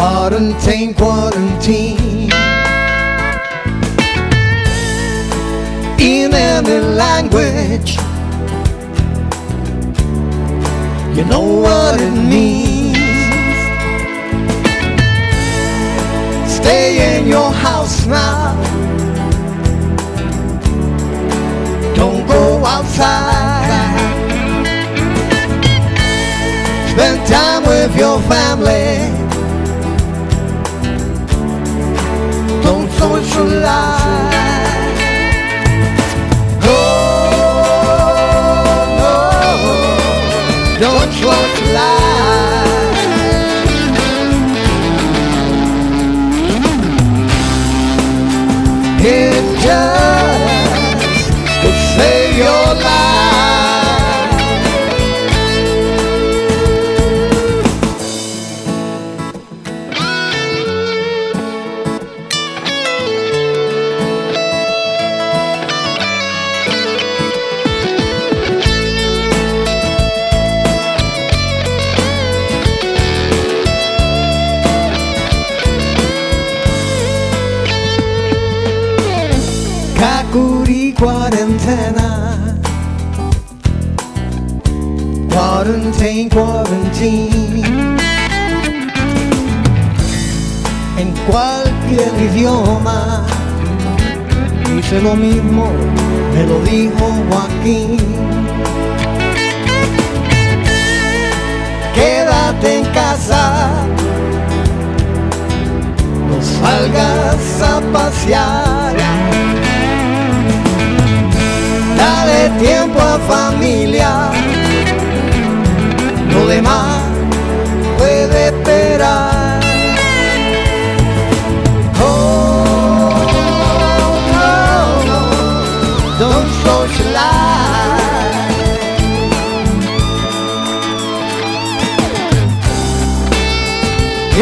Quarantine, quarantine. In any language, you know what it means. Stay in your house now, don't go outside. Spend time with your family, don't socialize. No, no, don't socialize. It just could save your cuarentena. Quarantine, quarantine. En cualquier idioma dice lo mismo, me lo dijo Joaquín. Quédate en casa, no salgas a pasear. Dale tiempo a familia, lo demás puede esperar. Oh, no, no, don't socialize.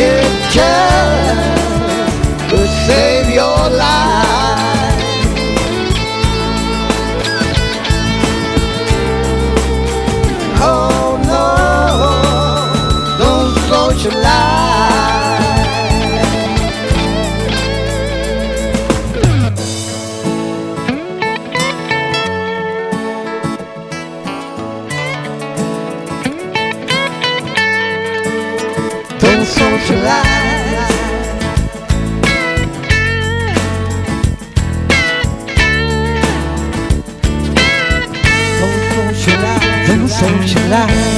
It just could save your life. Don't socialize. Don't socialize. Don't socialize.